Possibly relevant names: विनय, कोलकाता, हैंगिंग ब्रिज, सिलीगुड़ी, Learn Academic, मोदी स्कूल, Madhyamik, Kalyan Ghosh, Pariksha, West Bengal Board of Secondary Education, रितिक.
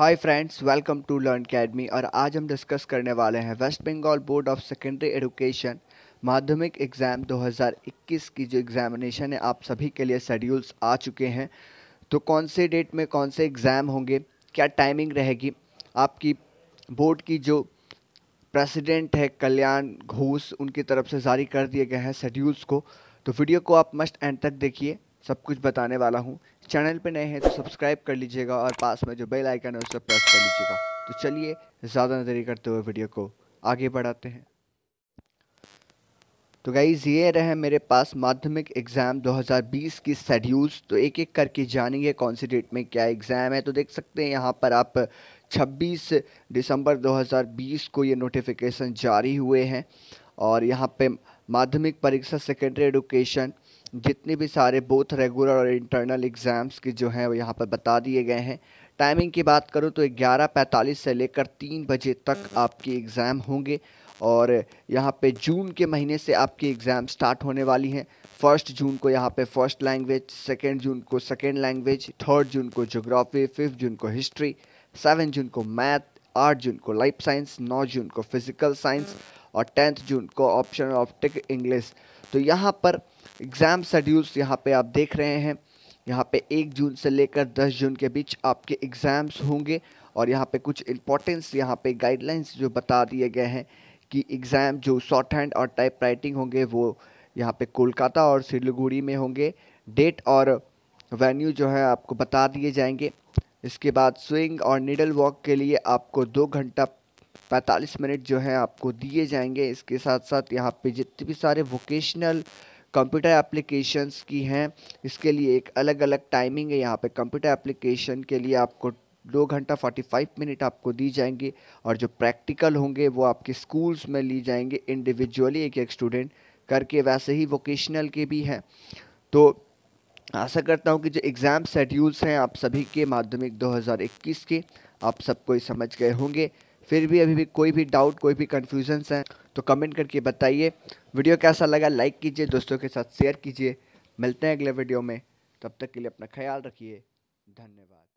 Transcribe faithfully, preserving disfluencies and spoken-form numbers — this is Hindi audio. Hi friends, welcome to learn academy. और आज हम डिस्कस करने वाले हैं West Bengal board of secondary education Madhyamik exam दो हज़ार इक्कीस की जो एग्ज़ामिनेशन है, आप सभी के लिए शेड्यूल्स आ चुके हैं। तो कौन से डेट में कौन से एग्ज़ाम होंगे, क्या टाइमिंग रहेगी, आपकी बोर्ड की जो प्रेसिडेंट है कल्याण घोष, उनकी तरफ से जारी कर दिए गए हैं शेड्यूल्स को। तो वीडियो को आप मस्ट एंड तक देखिए, सब कुछ बताने वाला हूँ। चैनल पे नए हैं तो सब्सक्राइब कर लीजिएगा और पास में जो बेल आइकन है उसे प्रेस कर लीजिएगा। तो चलिए ज़्यादा न देरी करते हुए वीडियो को आगे बढ़ाते हैं। तो गाइज़, ये रहे मेरे पास माध्यमिक एग्ज़ाम दो हज़ार बीस की शेड्यूल्स। तो एक एक करके जानेंगे कौन सी डेट में क्या एग्ज़ाम है। तो देख सकते हैं यहाँ पर आप छब्बीस दिसंबर दो हज़ार बीस को ये नोटिफिकेशन जारी हुए हैं। और यहाँ पे माध्यमिक परीक्षा सेकेंडरी एजुकेशन जितने भी सारे बोथ रेगुलर और इंटरनल एग्ज़ाम्स के जो हैं वो यहाँ पर बता दिए गए हैं। टाइमिंग की बात करूँ तो ग्यारह पैंतालीस से लेकर तीन बजे तक आपके एग्ज़ाम होंगे। और यहाँ पे जून के महीने से आपकी एग्ज़ाम स्टार्ट होने वाली हैं। फर्स्ट जून को यहाँ पे फर्स्ट लैंग्वेज, सेकेंड जून को सेकेंड लैंग्वेज, थर्ड जून को जोग्राफी, फिफ्थ जून को हिस्ट्री, सेवन जून को मैथ, आठ जून को लाइफ साइंस, नौ जून को फिज़िकल साइंस और टेंथ जून को ऑप्शनल ऑप्टिक इंग्लिश। तो यहाँ पर एग्ज़ाम शेड्यूल्स यहाँ पे आप देख रहे हैं। यहाँ पे एक जून से लेकर दस जून के बीच आपके एग्ज़ाम्स होंगे। और यहाँ पे कुछ इंपॉर्टेंस यहाँ पे गाइडलाइंस जो बता दिए गए हैं कि एग्ज़ाम जो शॉर्ट हैंड और टाइप राइटिंग होंगे वो यहाँ पे कोलकाता और सिलीगुड़ी में होंगे। डेट और वेन्यू जो है आपको बता दिए जाएंगे। इसके बाद स्विंग और नीडल वॉक के लिए आपको दो घंटा पैंतालीस मिनट जो है आपको दिए जाएंगे। इसके साथ साथ यहाँ पे जितने भी सारे वोकेशनल कंप्यूटर एप्लीकेशंस की हैं, इसके लिए एक अलग अलग टाइमिंग है। यहाँ पे कंप्यूटर एप्लीकेशन के लिए आपको दो घंटा पैंतालीस मिनट आपको दी जाएंगे। और जो प्रैक्टिकल होंगे वो आपके स्कूल्स में ली जाएंगे इंडिविजुअली, एक एक स्टूडेंट करके। वैसे ही वोकेशनल के भी हैं। तो आशा करता हूँ कि जो एग्ज़ाम शेड्यूल्स हैं आप सभी के माध्यमिक दो हज़ार इक्कीस के, आप सबको समझ गए होंगे। फिर भी अभी भी कोई भी डाउट, कोई भी कन्फ्यूजन्स हैं तो कमेंट करके बताइए। वीडियो कैसा लगा लाइक कीजिए, दोस्तों के साथ शेयर कीजिए। मिलते हैं अगले वीडियो में, तब तक के लिए अपना ख्याल रखिए। धन्यवाद।